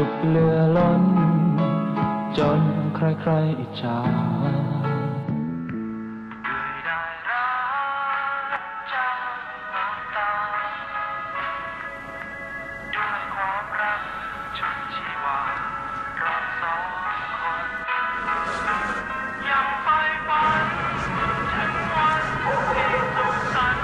สุดเหลือล้นจนใครๆอิจฉาได้รักจากน้ำตาด้วยความรักชุดชีวาเราสองคนยังไปวันถึงวันที่สุดสัน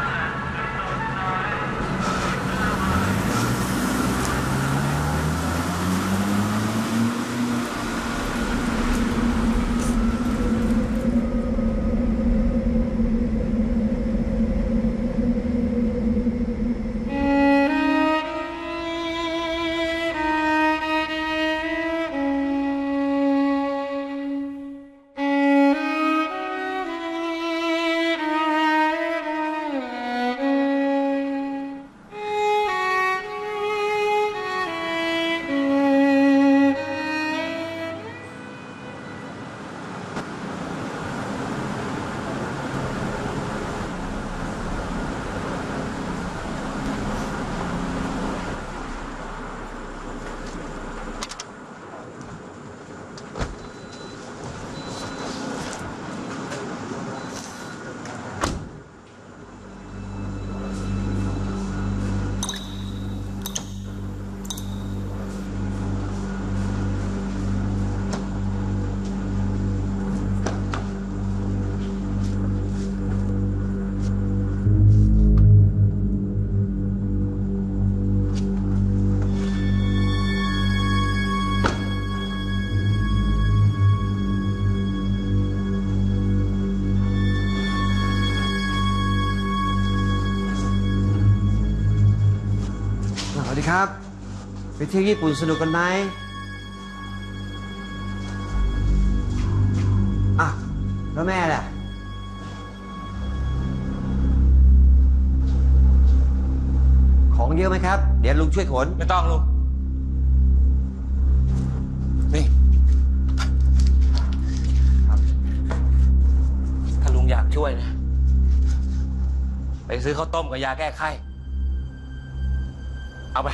ครับไปเที่ยวญี่ปุ่นสนุกกันไหมอ่ะแล้วแม่ล่ะของเยอะไหมครับเดี๋ยวลุงช่วยขนไม่ต้องลุงนี่ถ้าลุงอยากช่วยนะไปซื้อข้าวต้มกับยาแก้ไข้เอาไป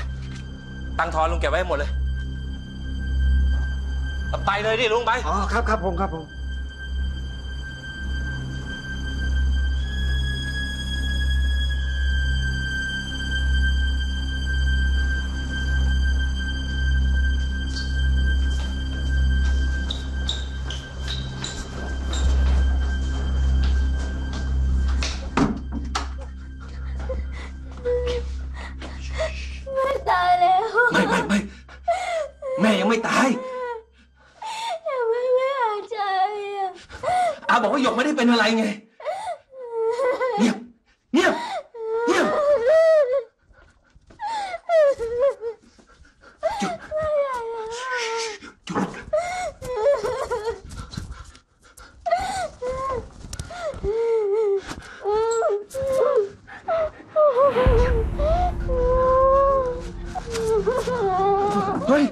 ตังทอนลุงเก็บไว้หมดเลยไปเลยดิลุงไปอ๋อครับครับผมครับผมเป็นอะไรไงเงียบเงียบเงียบจุดจุดเฮ้ย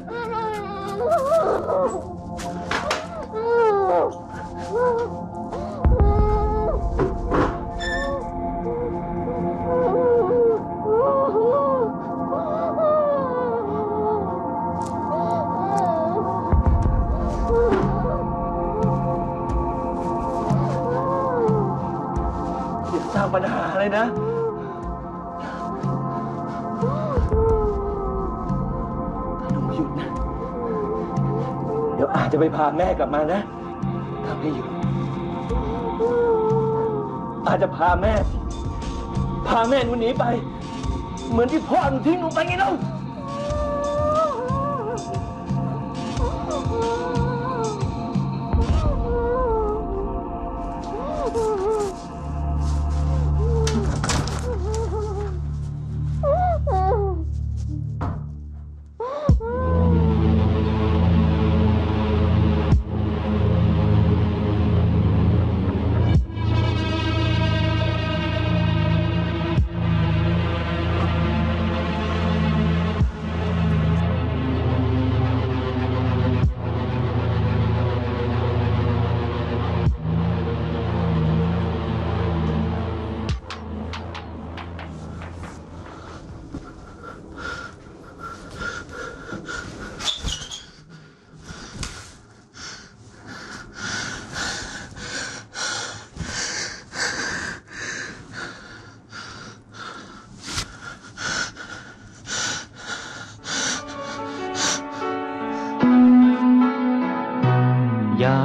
ปัญหาเลยนะถ้าลุงหยุดนะเดี๋ยวอาจจะไปพาแม่กลับมานะถ้าไม่หยุดอาจจะพาแม่หนูหนีไปเหมือนที่พ่อหนูทิ้งหนูไปไงเล่า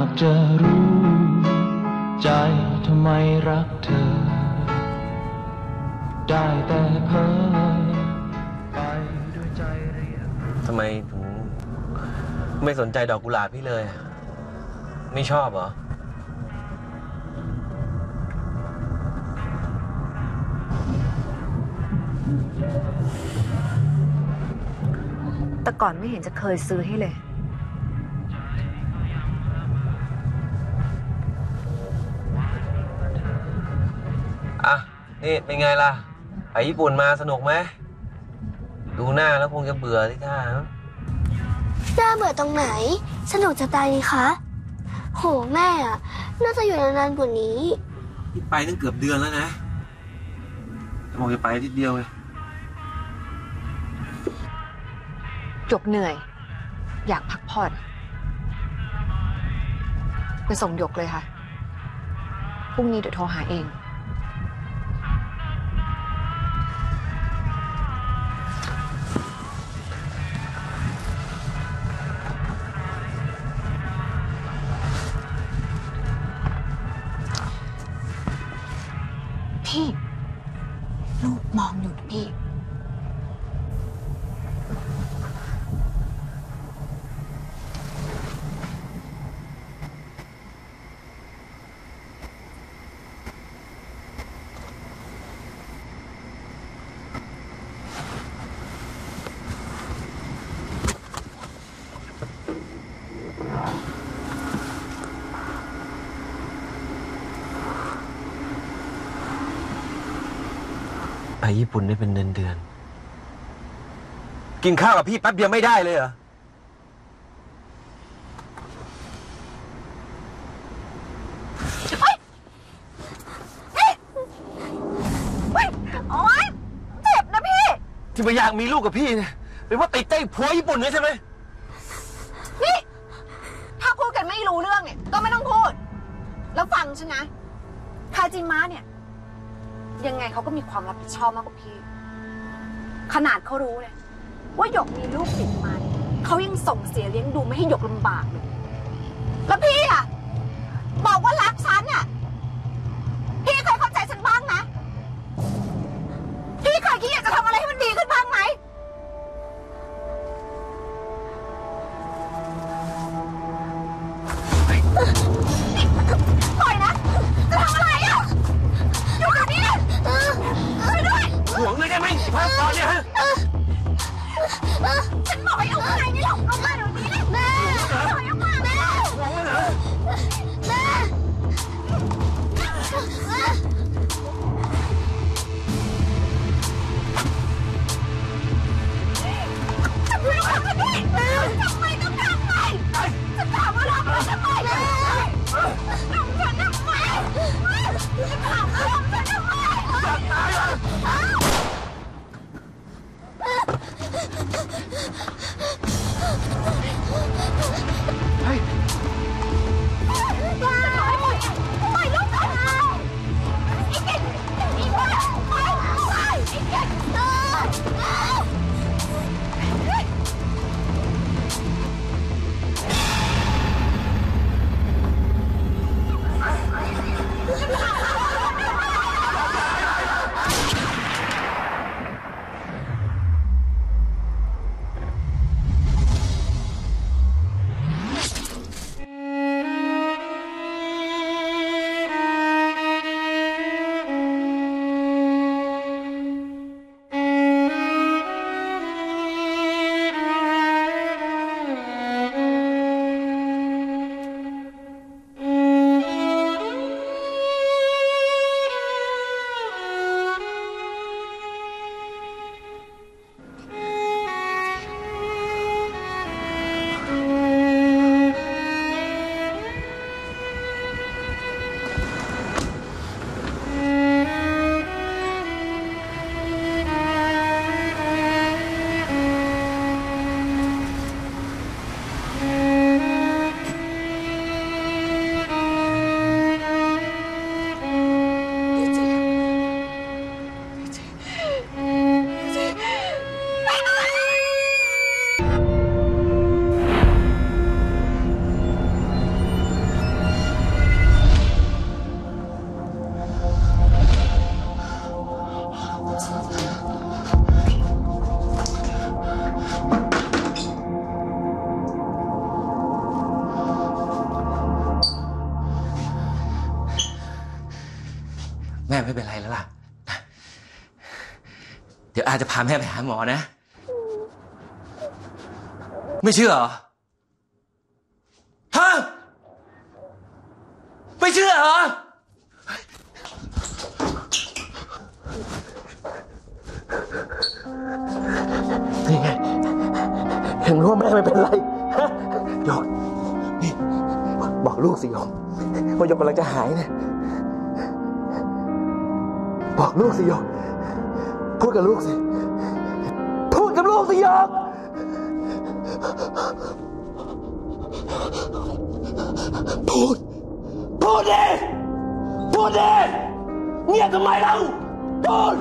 ากจะรู้ใจทำไมรักเธอได้แต่เพ้อไปด้วยใจเรียกทำไมถึงไม่สนใจดอกกุหลาบพี่เลยไม่ชอบเหรอแต่ก่อนไม่เห็นจะเคยซื้อให้เลยอ่ะนี่เป็นไงล่ะไปญี่ปุ่นมาสนุกไหมดูหน้าแล้วคงจะเบื่อที่ท่านะหน้าเบื่อตรงไหนสนุกจะตายเลยคะโหแม่อะน่าจะอยู่นานๆกว่านี้ไปตั้งเกือบเดือนแล้วนะมองจะไปนิดเดียวเลยจบเหนื่อยอยากพักผ่อนไปส่งหยกเลยค่ะพรุ่งนี้เดี๋ยวโทรหาเองพี่ลูกมองอยู่นะพี่ไปญี่ปุ่นได้เป็นเดือนกินข้าวกับพี่แป๊บเดียวไม่ได้เลยเหรอโอ๊ยเจ็บนะพี่ที่มาอยากมีลูกกับพี่เนี่ยเป็นว่าติดใจผัวญี่ปุ่นเลยใช่ไหมนี่ถ้าพูดกันไม่รู้เรื่องเนี่ยก็ไม่ต้องพูดแล้วฟังฉันนะคาจิมะเนี่ยยังไงเขาก็มีความรับผิดชอบมากกว่าพี่ขนาดเขารู้เลยว่าหยกมีลูกติดมาเขายังส่งเสียเลี้ยงดูไม่ให้หยกลำบากเลยแล้วพี่อะบอกว่ารักฉันอะพี่เคยเข้าใจฉันบ้างนะพี่เคยคิดอยากจะทำอะไรให้มันดีขึ้นบ้างไหมปล่อยนะจะทำอะไรอะอยู่กับพี่ห่วงเลยได้ไหมภาพตอนนี้ฮะฉันบอกให้เอาไปนี่หรอกเอามาเดี๋ยวนี้แม่ถอยออกมาแม่ห่วงเลยเหรอแม่จะไม่ทำอะไรทำไมต้องทำไมจะถามว่ารักเราทำไมแม่ทำฉันทำไมจะถามว่ารักฉันทำไม อาจจะพาแม่ไปหาหมอนะไม่เชื่อเหรอฮะไม่เชื่อเหรอนี่ไงเห็นว่าแม่ไม่เป็นไรฮะหยกนี่บอกลูกสิหยกว่าหยกกำลังจะหายเนี่ยบอกลูกสิหยกพูดกับลูกสิพูดกับลูกสิหยกพูดดิพูดดิเงียบทำไมเราพูด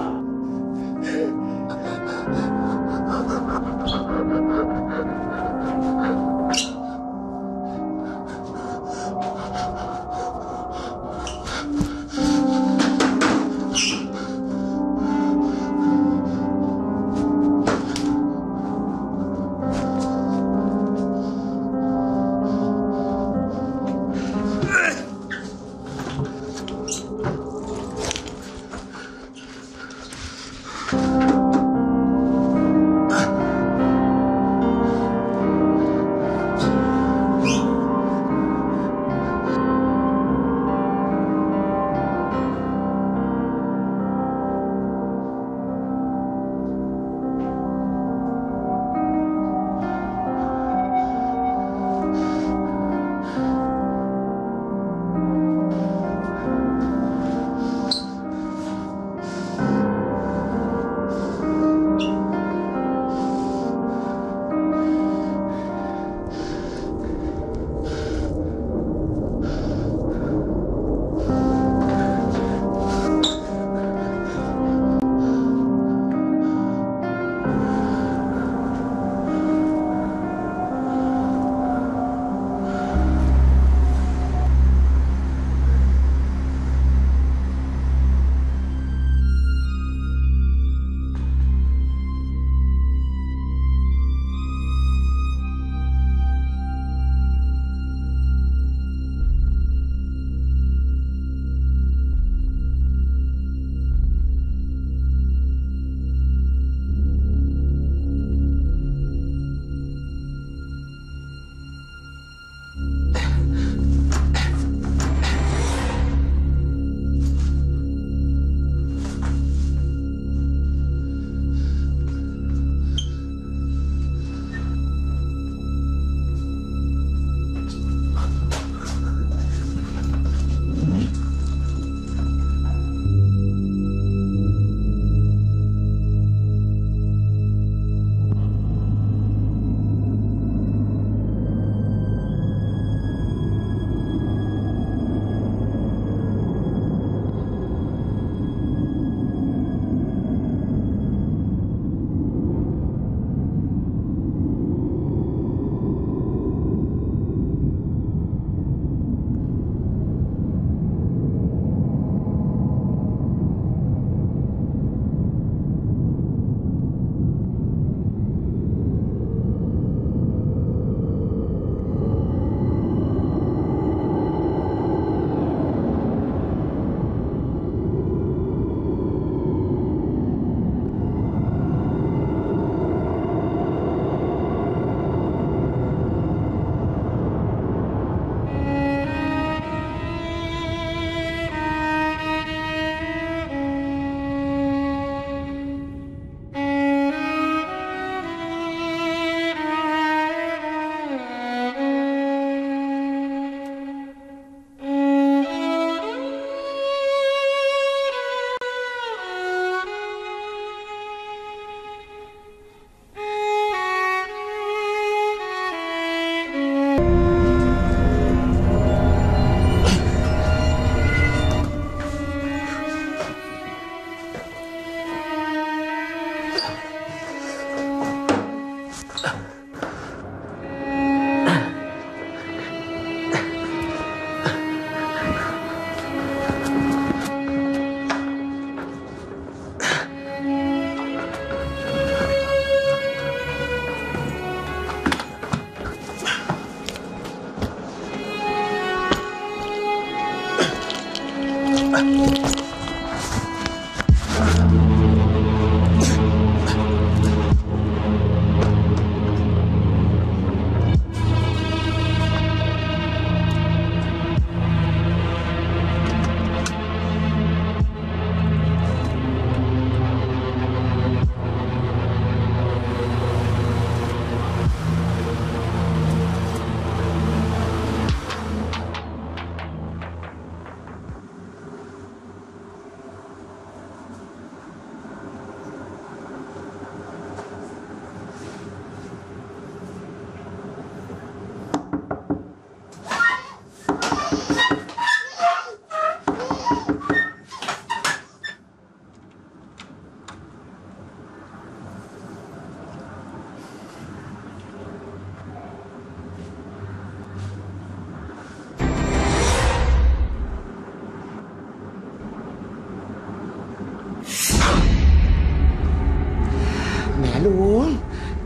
แหมลุง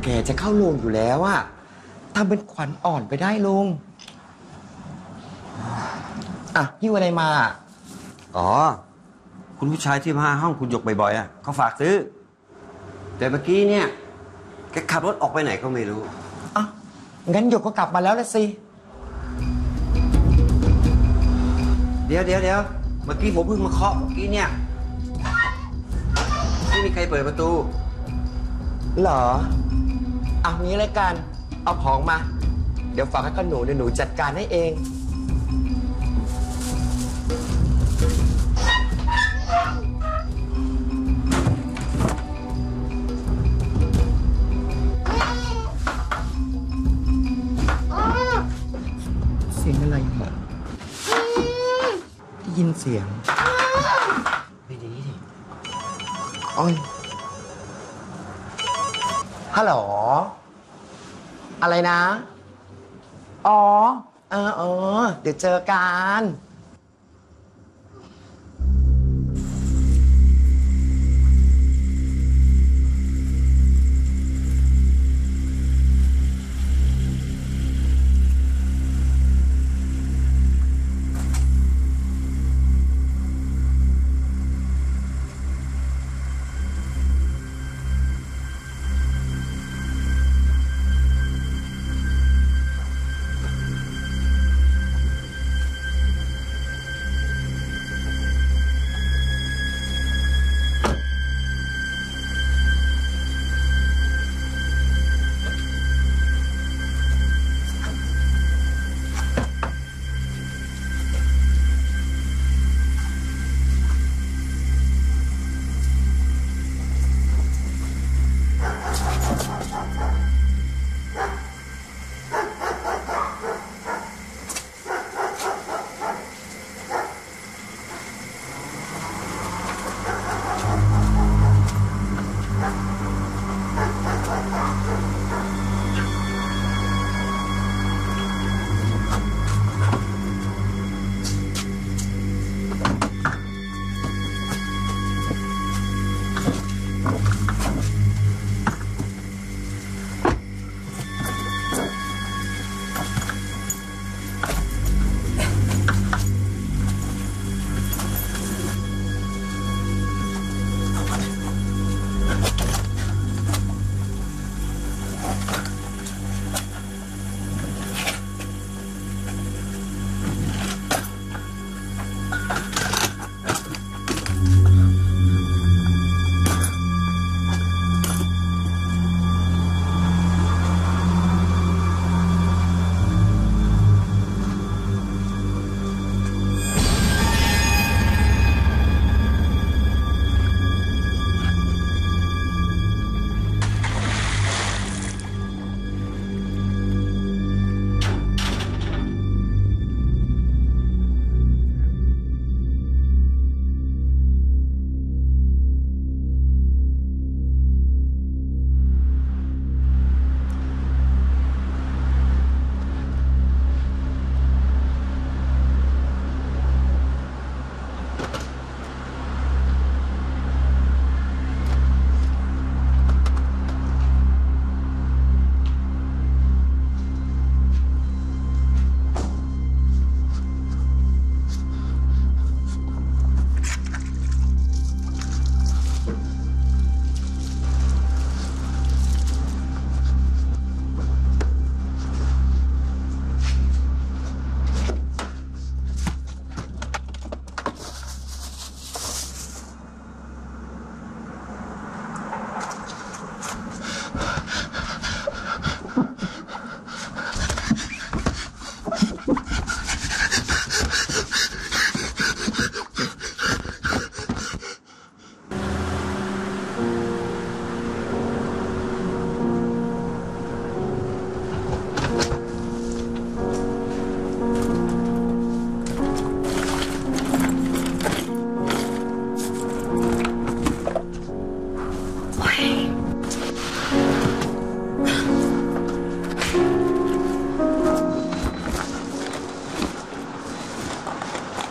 แกจะเข้าโรงอยู่แล้วอะทำเป็นขวัญอ่อนไปได้ลุงอ่ะหิ้วอะไรมาอ๋อคุณผู้ชายที่มาห้องคุณหยกบ่อยๆอ่ะเขาฝากซื้อแต่เมื่อกี้เนี่ยแกขับรถออกไปไหนก็ไม่รู้อ่ะงั้นหยกก็กลับมาแล้วละสิเดี๋ยวเมื่อกี้ผมเพิ่งมาเคาะเมื่อกี้เนี่ยไม่มีใครเปิดประตูเหรอเอางี้เลยกันเอาของมาเดี๋ยวฝากให้กับหนูเดี๋ยวหนูจัดการให้เองเสียงอะไรเหรอได้ยินเสียงไปดีดิโอ้ยฮัลโหลอะไรนะอ๋อเดี๋ยวเจอกัน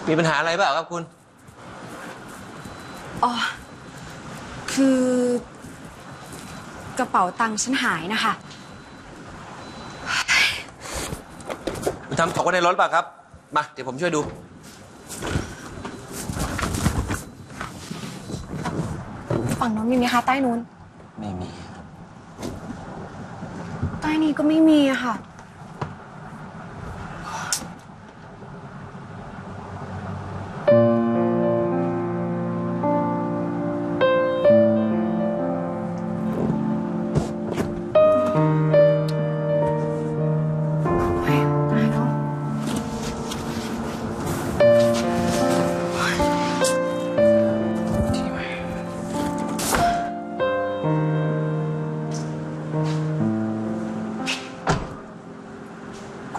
มีปัญหาอะไรเปล่าครับคุณอ๋อคือ กระเป๋าตังค์ฉันหายนะคะคุณทำถกไว้ในรถหรือเปล่าครับมาเดี๋ยวผมช่วยดูฝั่งนู้นมีไหมคะใต้นู้นไม่มีใต้นี้ก็ไม่มีอะค่ะ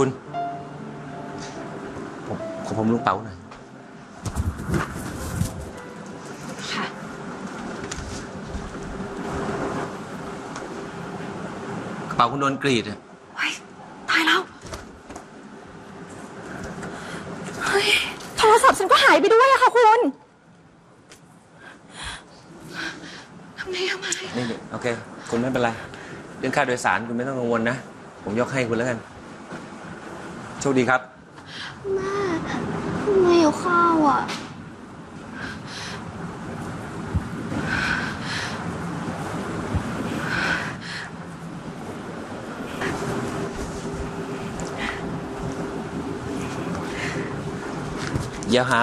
คุณผมลุงเป๋าหน่อยค่ะกระเป๋าคุณโดนกรีดอะเฮ้ยตายแล้วเฮ้ยโทรศัพท์ฉันก็หายไปด้วยอะค่ะคุณทำไมนี่โอเคคุณไม่เป็นไรเรื่องค่าโดยสารคุณไม่ต้องกังวลนะผมยกให้คุณแล้วกันโชคดีครับแม่ไม่หิวข้าวอ่ะอย่าหา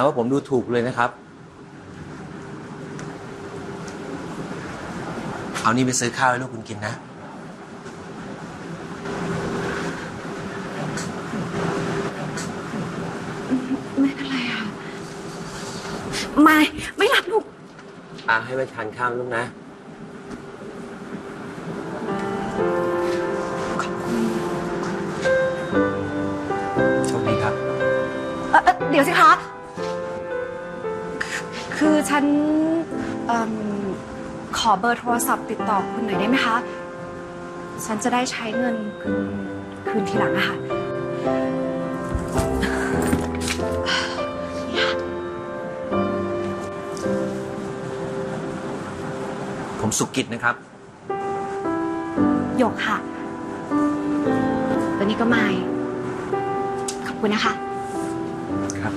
ว่าผมดูถูกเลยนะครับเอานี่ไปซื้อข้าวให้ลูกคุณกินนะไม่รับลูกให้ไปทานข้าวลูกนะโชคดีครับเดี๋ยวสิคะคือฉันขอเบอร์โทรศัพท์ติดต่อคุณหน่อยได้ไหมคะฉันจะได้ใช้เงินคืนทีหลังอะค่ะผมสุกิจนะครับหยกค่ะตัวนี้ก็ไม่ขอบคุณนะคะครับ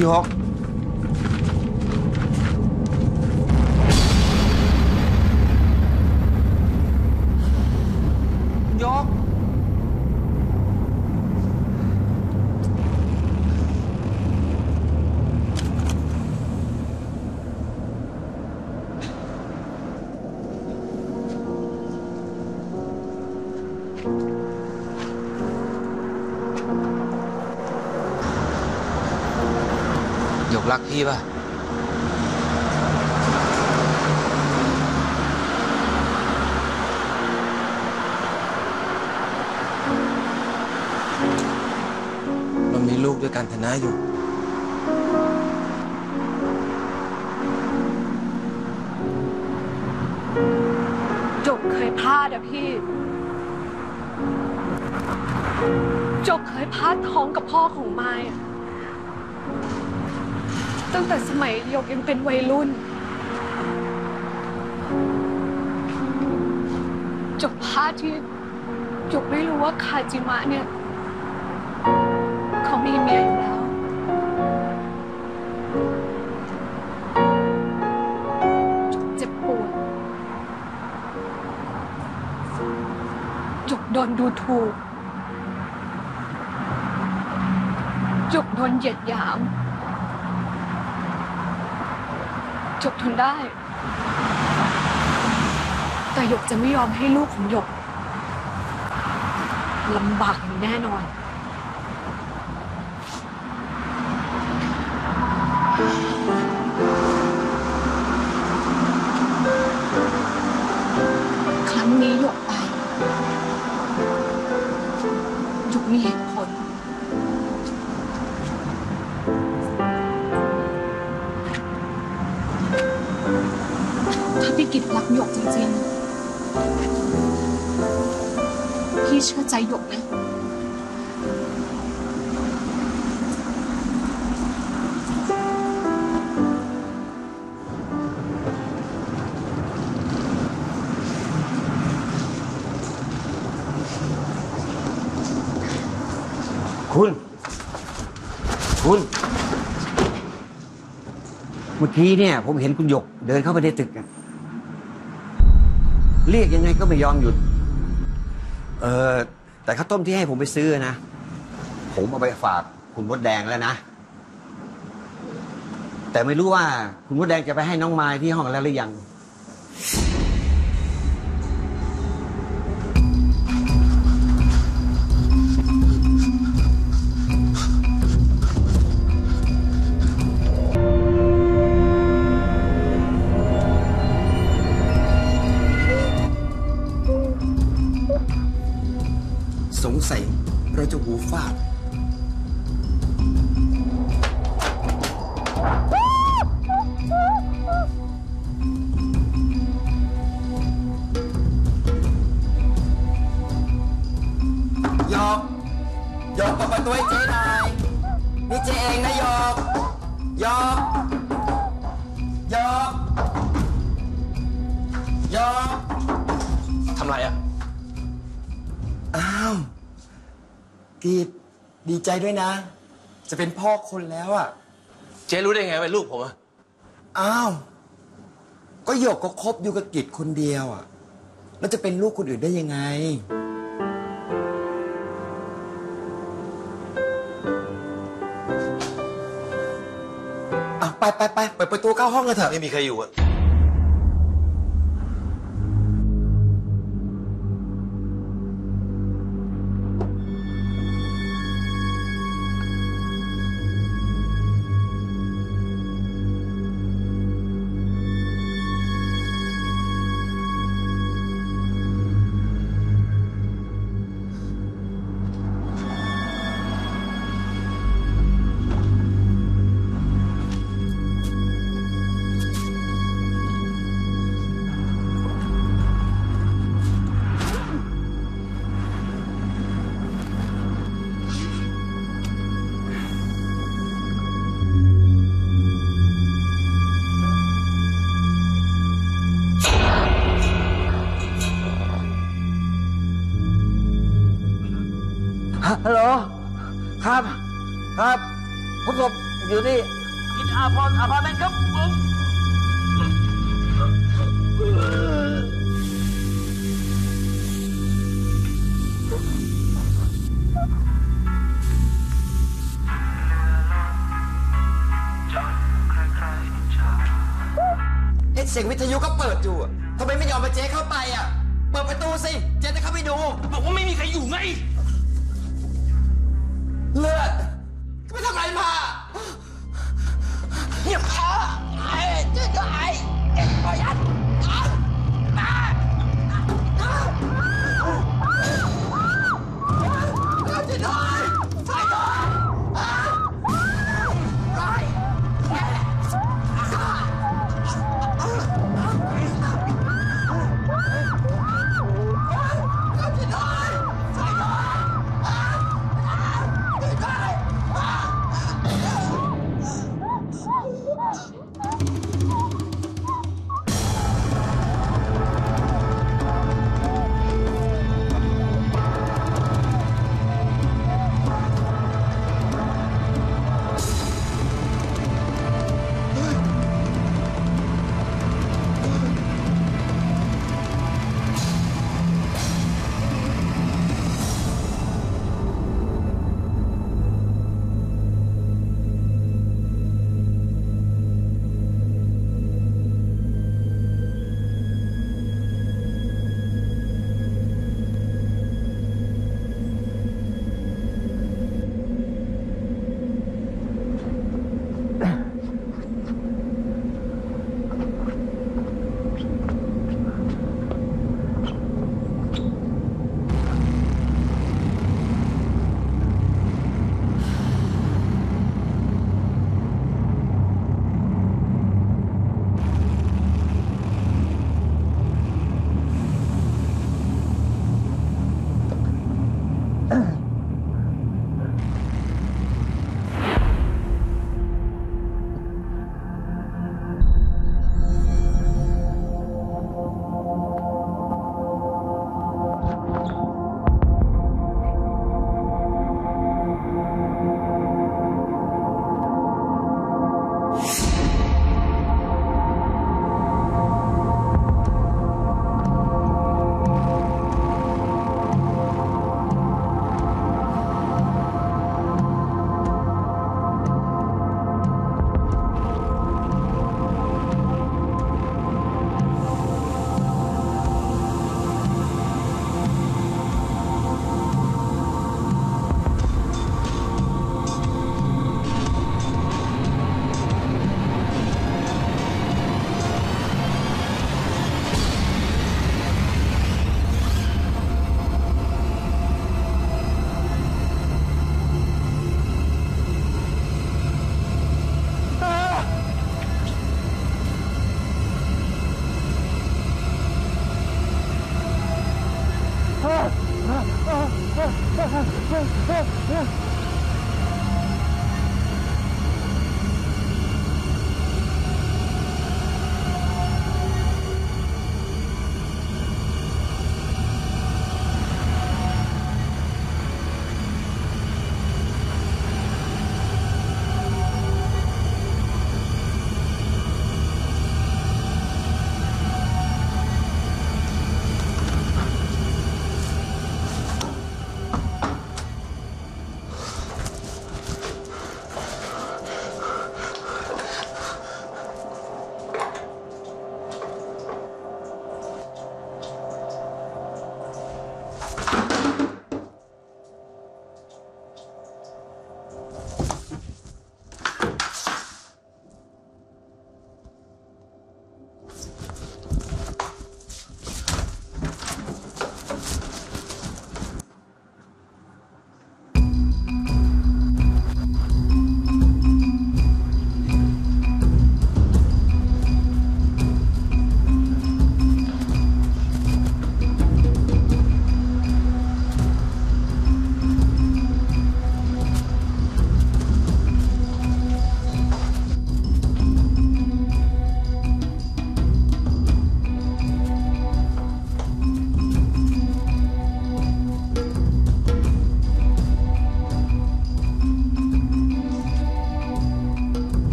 หยกหยกรักพี่ป่ะเรามีลูกด้วยกันทนะอยู่จกเคยพลาดอะพี่จกเคยพลาดท้องกับพ่อของไม้ตั้งแต่สมัยหยกยังเป็นวัยรุ่นจบพาที่หยกไม่รู้ว่าคาจิมะเนี่ยเขามีเมียอยู่แล้วเจ็บปวดหยกโดนดูถูกหยกโดนเหยียดหยามหยกทนได้แต่หยกจะไม่ยอมให้ลูกของหยกลำบากแน่นอน กิจรักหยกจริงๆพี่เชื่อใจหยกนะคุณเมื่อกี้เนี่ยผมเห็นคุณหยกเดินเข้าไปในตึกเรียกยังไงก็ไม่ยอมหยุดแต่ข้าวต้มที่ให้ผมไปซื้อนะผมเอาไปฝากคุณมดแดงแล้วนะแต่ไม่รู้ว่าคุณมดแดงจะไปให้น้องมายที่ห้องแล้วหรือยังเราจะหูฟาดหยกหยกเปิดประตูให้เจ๊หน่อยนี่เจ๊เองนะหยกหยกหยกหยกทำไรอ่ะอ้าวกีดดีใจด้วยนะจะเป็นพ่อคนแล้วอ่ะเจ๊รู้ได้ไงเป็นลูกผมอ่ะอ้าวก็หยกก็คบอยู่กับกีดคนเดียวอ่ะแล้วจะเป็นลูกคนอื่นได้ยังไงอ่ะไปเปิดประตูเข้าห้องกันเถอะไม่มีใครอยู่อ่ะฮัลโหลครับผู้ชมอยู่นี่กินอาพรแม่ครับผมเอ๊ะเสียงวิทยุก็เปิดอยู่ทำไมไม่ยอมให้เจ๊เข้าไปอ่ะเปิดประตูสิเจ๊จะเข้าไปดูบอกว่าไม่มีใครอยู่ไงเลือดไม่ทำไรมาเงียบขาไอ้เจ้าก็ไอ้เอ็งพยัน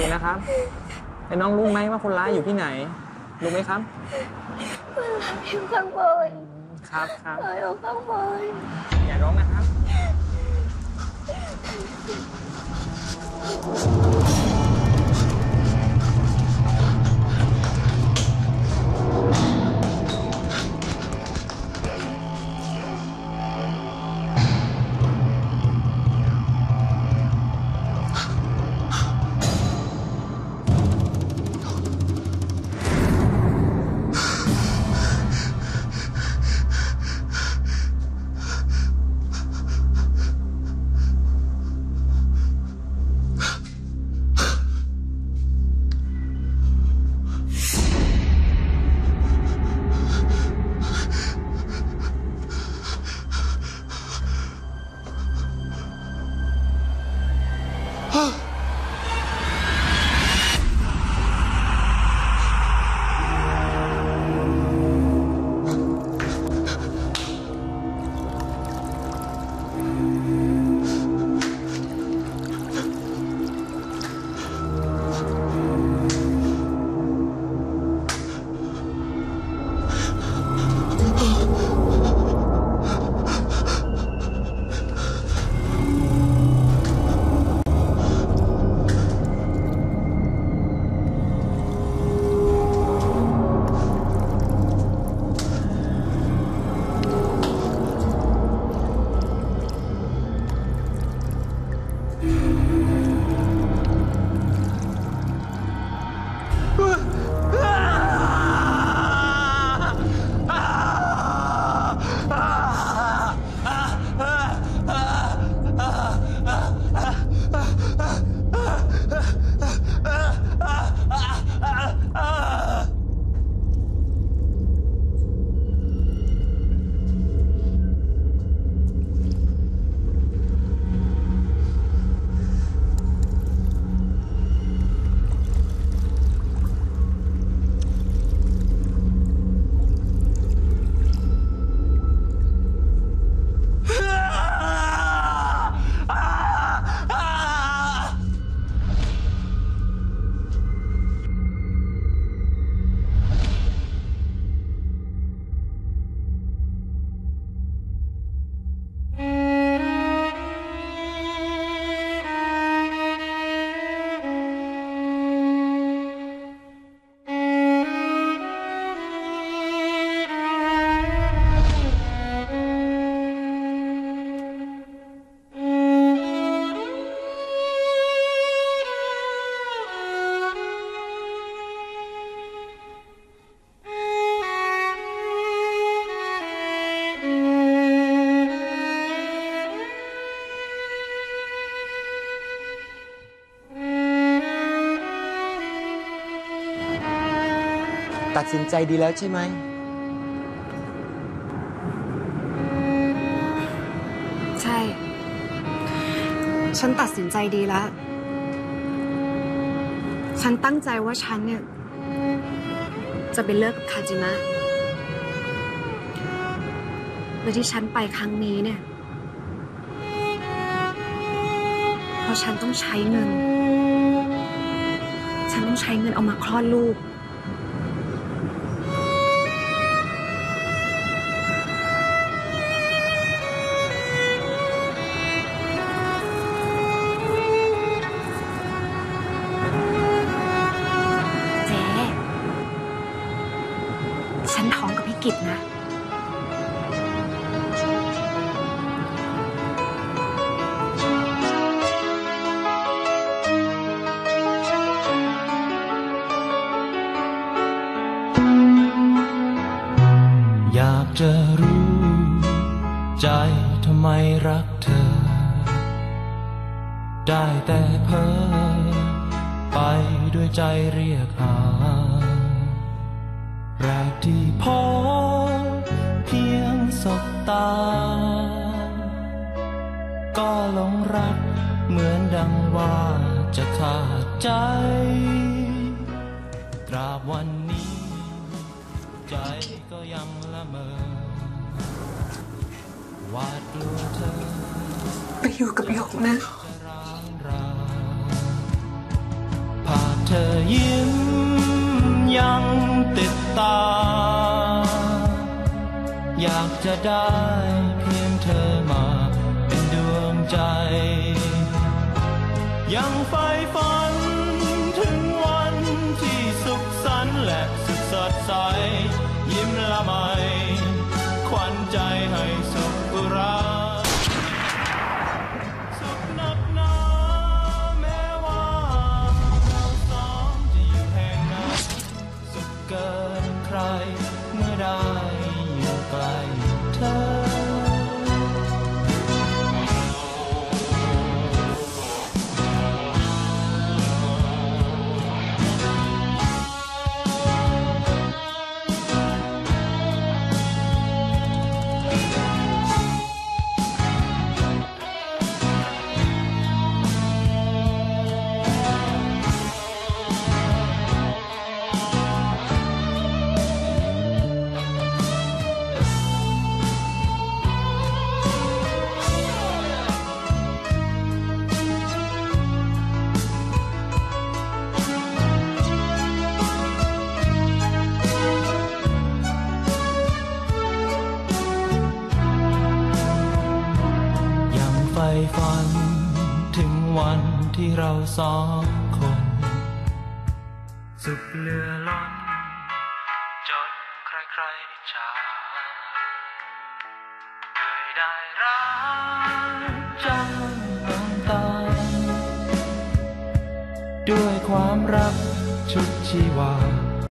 อยู่นะครับไอ้น้องรู้ไหมว่าคนร้ายอยู่ที่ไหนรู้ไหมครับคนร้ายอยู่ข้างบนครับครับอยู่ข้างบนอย่าร้องนะครับตัดสินใจดีแล้วใช่ไหมใช่ฉันตัดสินใจดีแล้วฉันตั้งใจว่าฉันเนี่ยจะไปเลิกกับคาจิมะและที่ฉันไปครั้งนี้เนี่ยเพราะฉันต้องใช้เงินเอามาคลอดลูกจะรู้ใจทำไมรักเธอได้แต่เพ้อไปด้วยใจเรียกหารักที่พอเพียงสบตาก็หลงรักเหมือนดังว่าจะขาดใจตราบวันนี้ใจก็ยังละเมอวาดรูปเธอไปอยู่กับหยกนะ เธอยิ้มยังติดตาอยากจะได้เพียงเธอมาเป็นดวงใจยังไฟฝันถึงวันที่สุขสันต์และสุขสดใสยิ้มละไมขวัญใจให้สุขราสุขนักหนาแม้ว่าเราสองจะอยู่แห่งไหนสุขเกินใครเมื่อได้อยู่ใกล้เธอฝันถึงวันที่เราสองคนสุขเหลือล้นจนใครๆอิจฉาเคยได้รักจังบางตาด้วยความรักชุดชีวา